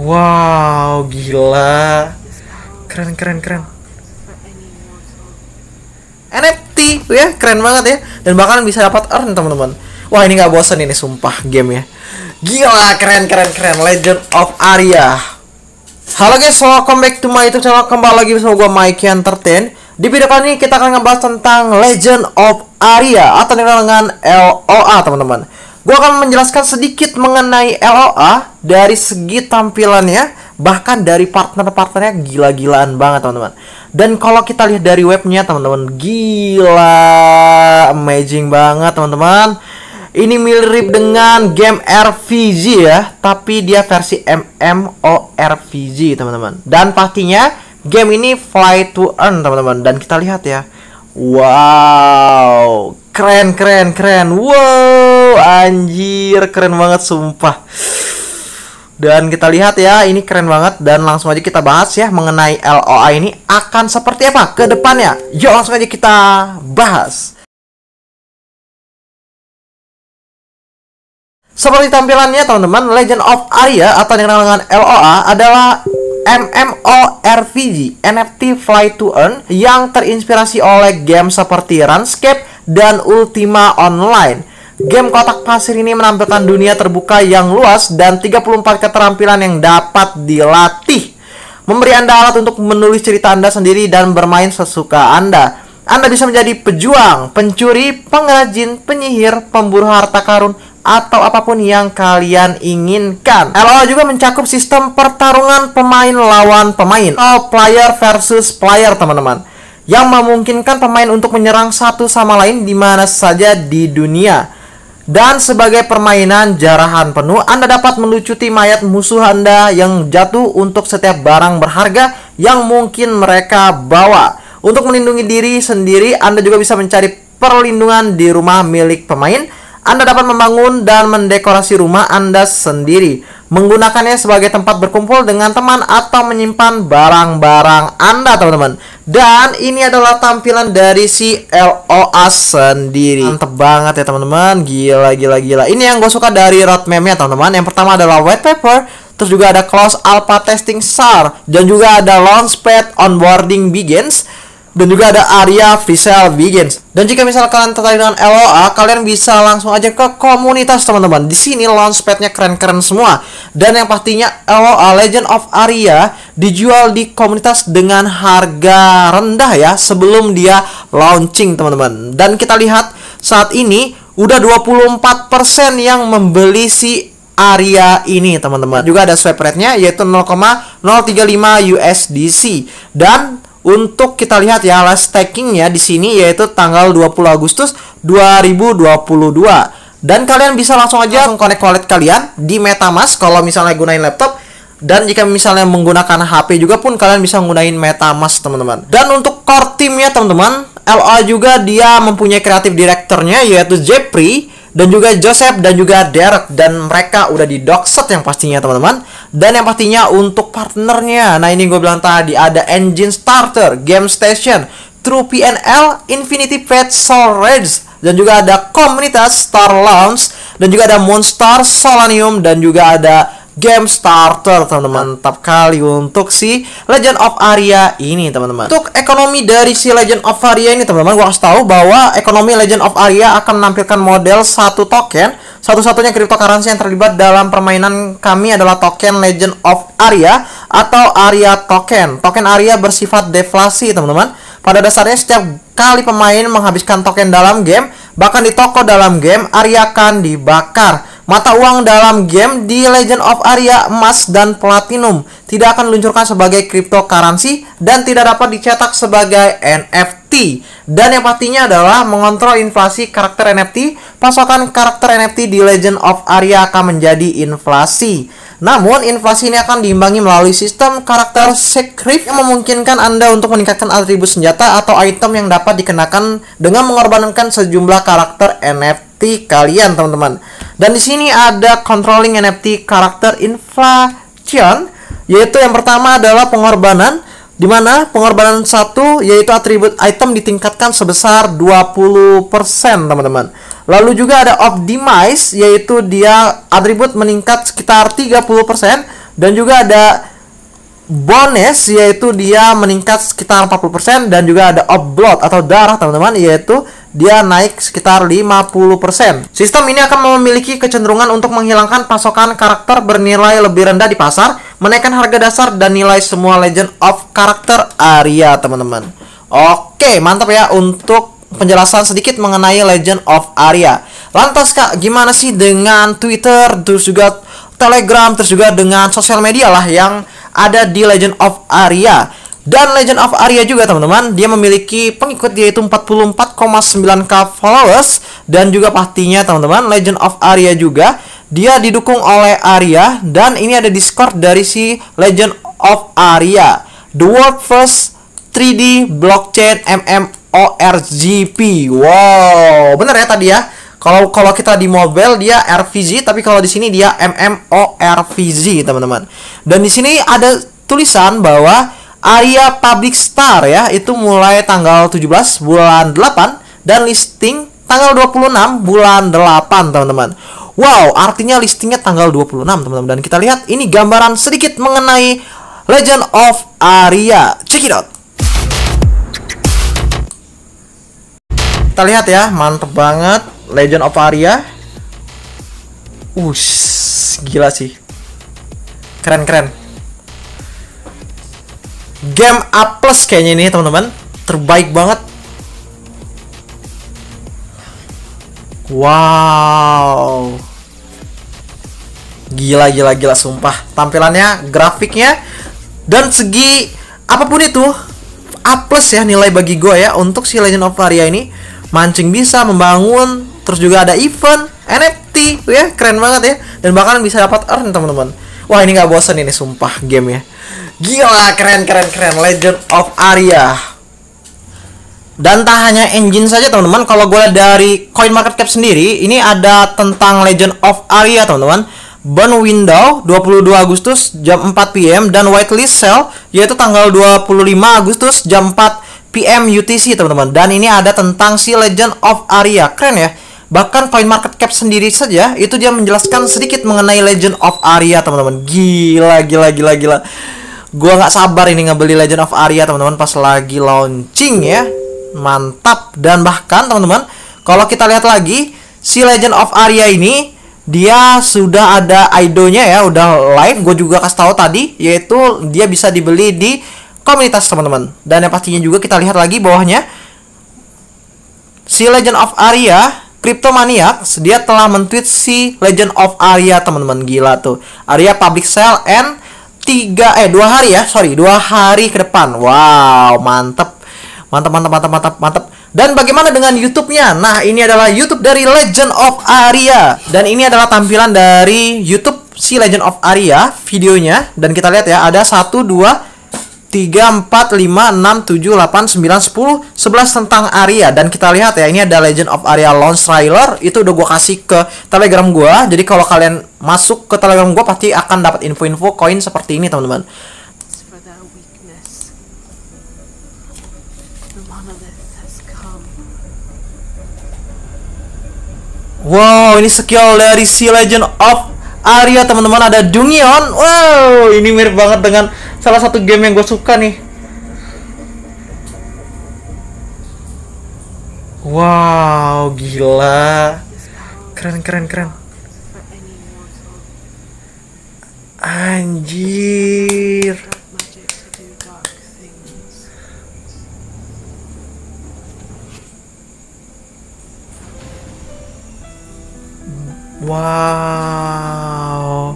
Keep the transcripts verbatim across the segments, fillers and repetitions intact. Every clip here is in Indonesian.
Wow, gila. Keren, keren, keren. N F T, ya, keren banget ya. Dan bahkan bisa dapat earn, teman-teman. Wah, ini nggak bosan ini, sumpah, game ya. Gila, keren, keren, keren. Legend of Aria. Halo guys, welcome back to my YouTube channel. Kembali lagi bersama gue, Mike Entertain. Di video kali ini kita akan ngebahas tentang Legend of Aria atau dikenal dengan L O A, teman-teman. Gua akan menjelaskan sedikit mengenai L O A dari segi tampilannya, bahkan dari partner-partnernya gila-gilaan banget, teman-teman. Dan kalau kita lihat dari webnya, teman-teman, gila, amazing banget, teman-teman. Ini mirip dengan game R P G ya, tapi dia versi M M O R P G, teman-teman. Dan pastinya game ini fly to earn, teman-teman. Dan kita lihat ya. Wow, keren, keren, keren. Wow, anjir, keren banget sumpah. Dan kita lihat ya, ini keren banget. Dan langsung aja kita bahas ya mengenai L O A ini akan seperti apa ke depannya. Yuk, langsung aja kita bahas. Seperti tampilannya, teman-teman, Legend of Aria atau dikenal dengan L O A adalah M M O R P G N F T fly to earn yang terinspirasi oleh game seperti Runescape dan Ultima Online. Game kotak pasir ini menampilkan dunia terbuka yang luas dan tiga puluh empat keterampilan yang dapat dilatih, memberi Anda alat untuk menulis cerita Anda sendiri dan bermain sesuka Anda. Anda bisa menjadi pejuang, pencuri, pengrajin, penyihir, pemburu harta karun, atau apapun yang kalian inginkan. L O A juga mencakup sistem pertarungan pemain lawan pemain, all player versus player, teman-teman, yang memungkinkan pemain untuk menyerang satu sama lain di mana saja di dunia. Dan sebagai permainan jarahan penuh, Anda dapat melucuti mayat musuh Anda yang jatuh untuk setiap barang berharga yang mungkin mereka bawa. Untuk melindungi diri sendiri, Anda juga bisa mencari perlindungan di rumah milik pemain. Anda dapat membangun dan mendekorasi rumah Anda sendiri, menggunakannya sebagai tempat berkumpul dengan teman atau menyimpan barang-barang Anda, teman-teman. Dan ini adalah tampilan dari si L O A sendiri. Mantep banget ya, teman-teman. Gila, gila, gila. Ini yang gue suka dari roadmap-nya, teman-teman. Yang pertama adalah white paper, terus juga ada close alpha testing start, dan juga ada launchpad onboarding begins. Dan juga ada Aria Visual Begins. Dan jika misalnya kalian tertarik dengan L O A, kalian bisa langsung aja ke komunitas, teman-teman. Di sini launchpadnya keren-keren semua. Dan yang pastinya L O A Legend of Aria dijual di komunitas dengan harga rendah ya sebelum dia launching, teman-teman. Dan kita lihat saat ini udah dua puluh empat persen yang membeli si Aria ini, teman-teman. Juga ada swap rate-nya yaitu nol koma nol tiga lima U S D C. Dan untuk kita lihat ya last staking-nya di sini yaitu tanggal dua puluh Agustus dua ribu dua puluh dua. Dan kalian bisa langsung aja langsung connect wallet kalian di Metamask kalau misalnya gunain laptop, dan jika misalnya menggunakan H P juga pun kalian bisa menggunakan Metamask, teman-teman. Dan untuk core team-nya, teman-teman, L O A juga dia mempunyai kreatif direkturnya yaitu Jeffrey dan juga Joseph dan juga Derek, dan mereka udah di doxed yang pastinya, teman-teman. Dan yang pastinya untuk partnernya, nah ini gue bilang tadi ada Engine Starter, Game Station, True P N L, Infinity Pet Solrods, dan juga ada komunitas Star Lounge, dan juga ada Monster Solanium, dan juga ada Gamestarter, teman-teman. Mantap kali untuk si Legend of Aria ini, teman-teman. Untuk ekonomi dari si Legend of Aria ini, teman-teman, gua harus tahu bahwa ekonomi Legend of Aria akan menampilkan model satu token. Satu-satunya cryptocurrency yang terlibat dalam permainan kami adalah token Legend of Aria atau Aria Token. Token Aria bersifat deflasi, teman-teman. Pada dasarnya setiap kali pemain menghabiskan token dalam game, bahkan di toko dalam game, Aria akan dibakar. Mata uang dalam game di Legend of Aria, emas dan platinum, tidak akan diluncurkan sebagai cryptocurrency dan tidak dapat dicetak sebagai N F T. Dan yang pastinya adalah mengontrol inflasi karakter N F T. Pasokan karakter N F T di Legend of Aria akan menjadi inflasi. Namun, inflasi ini akan diimbangi melalui sistem karakter secret yang memungkinkan Anda untuk meningkatkan atribut senjata atau item yang dapat dikenakan dengan mengorbankan sejumlah karakter N F T kalian, teman-teman. Dan di sini ada controlling N F T karakter inflation, yaitu yang pertama adalah pengorbanan, di mana pengorbanan satu yaitu atribut item ditingkatkan sebesar dua puluh persen, teman-teman. Lalu juga ada optimize, yaitu dia atribut meningkat sekitar tiga puluh persen Dan juga ada bonus, yaitu dia meningkat sekitar empat puluh persen, dan juga ada oblot atau darah teman-teman, yaitu dia naik sekitar lima puluh persen. Sistem ini akan memiliki kecenderungan untuk menghilangkan pasokan karakter bernilai lebih rendah di pasar, menaikkan harga dasar dan nilai semua Legend of Karakter Aria teman-teman. Oke, mantap ya untuk penjelasan sedikit mengenai Legend of Aria. Lantas Kak, gimana sih dengan Twitter, terus juga Telegram, terus juga dengan sosial media lah yang ada di Legend of Aria? Dan Legend of Aria juga teman-teman, dia memiliki pengikut yaitu empat puluh empat koma sembilan K followers. Dan juga pastinya teman-teman, Legend of Aria juga dia didukung oleh Aria. Dan ini ada Discord dari si Legend of Aria, the world first three D blockchain MMORPG. Wow, bener ya tadi ya. Kalau kalau kita di mobile dia R P G, tapi kalau di sini dia MMORPG, teman-teman. Dan di sini ada tulisan bahwa Aria Public Star ya, itu mulai tanggal tujuh belas bulan delapan dan listing tanggal dua puluh enam bulan delapan, teman-teman. Wow, artinya listingnya tanggal dua puluh enam, teman-teman. Dan kita lihat ini gambaran sedikit mengenai Legend of Aria. Check it out. Kita lihat ya, mantep banget. Legend of Aria, ush, gila sih, keren keren. Game A plus kayaknya ini teman-teman, terbaik banget. Wow, gila gila gila, sumpah. Tampilannya, grafiknya, dan segi apapun itu A plus ya nilai bagi gue ya untuk si Legend of Aria ini. Mancing bisa, membangun. Terus juga ada event, N F T, ya keren banget ya. Dan bahkan bisa dapat earn teman-teman. Wah, ini nggak bosen ini sumpah game ya. Gila, keren keren keren Legend of Aria. Dan tak hanya engine saja teman-teman. Kalau gue dari CoinMarketCap sendiri, ini ada tentang Legend of Aria teman-teman. Burn window dua puluh dua Agustus jam empat P M dan whitelist sale yaitu tanggal dua puluh lima Agustus jam empat P M U T C teman-teman. Dan ini ada tentang si Legend of Aria, keren ya. Bahkan CoinMarketCap sendiri saja itu dia menjelaskan sedikit mengenai Legend of Aria teman-teman. Gila gila gila gila. Gua nggak sabar ini ngebeli Legend of Aria teman-teman pas lagi launching ya. Mantap. Dan bahkan teman-teman, kalau kita lihat lagi si Legend of Aria ini dia sudah ada I D O-nya ya, udah live. Gue juga kasih tahu tadi, yaitu dia bisa dibeli di komunitas teman-teman. Dan yang pastinya juga kita lihat lagi bawahnya, si Legend of Aria Kriptomaniacs dia telah mentweet si Legend of Aria teman-teman. Gila tuh, Aria public sale and tiga eh dua hari ya, sorry dua hari ke depan. Wow, mantep mantep mantep mantep mantep mantep. Dan bagaimana dengan YouTube-nya? Nah, ini adalah YouTube dari Legend of Aria, dan ini adalah tampilan dari YouTube si Legend of Aria videonya. Dan kita lihat ya, ada satu dua tiga, empat, lima, enam, tujuh, delapan, sembilan, sepuluh, sebelas tentang Aria. Dan kita lihat ya, ini ada Legend of Aria launch trailer. Itu udah gue kasih ke Telegram gue. Jadi kalau kalian masuk ke Telegram gue pasti akan dapat info-info koin seperti ini teman-teman. Wow, ini skill dari si Legend of Aria teman-teman. Ada Dungion. Wow, ini mirip banget dengan salah satu game yang gue suka nih. Wow, gila, keren keren keren. Anjir, wow,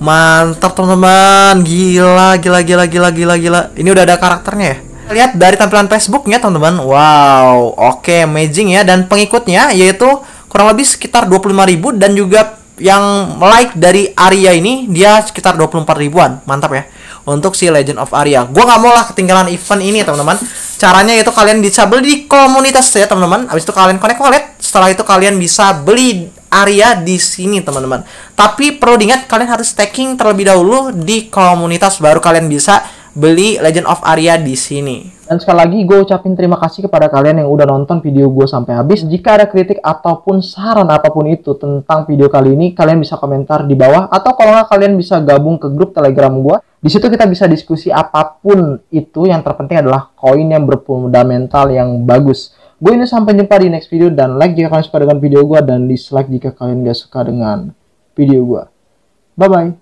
mantap teman-teman. Gila gila gila gila gila gila. Ini udah ada karakternya ya. Lihat dari tampilan Facebooknya teman-teman. Wow, oke, amazing ya. Dan pengikutnya yaitu kurang lebih sekitar dua puluh lima ribu. Dan juga yang like dari Aria ini dia sekitar dua puluh empat ribuan. Mantap ya untuk si Legend of Aria. Gua nggak mau lah ketinggalan event ini teman-teman. Caranya yaitu kalian bisa beli di komunitas ya teman-teman. Habis itu kalian connect wallet. Setelah itu kalian bisa beli Aria di sini teman-teman. Tapi perlu diingat, kalian harus staking terlebih dahulu di komunitas, baru kalian bisa beli Legend of Aria di sini. Dan sekali lagi gue ucapin terima kasih kepada kalian yang udah nonton video gue sampai habis. Jika ada kritik ataupun saran apapun itu tentang video kali ini, kalian bisa komentar di bawah. Atau kalau nggak, kalian bisa gabung ke grup Telegram gue. Di situ kita bisa diskusi apapun itu. Yang terpenting adalah koin yang berfundamental yang bagus. Gue ini sampai jumpa di next video. Dan like jika kalian suka dengan video gue. Dan dislike jika kalian nggak suka dengan video gue. Bye-bye.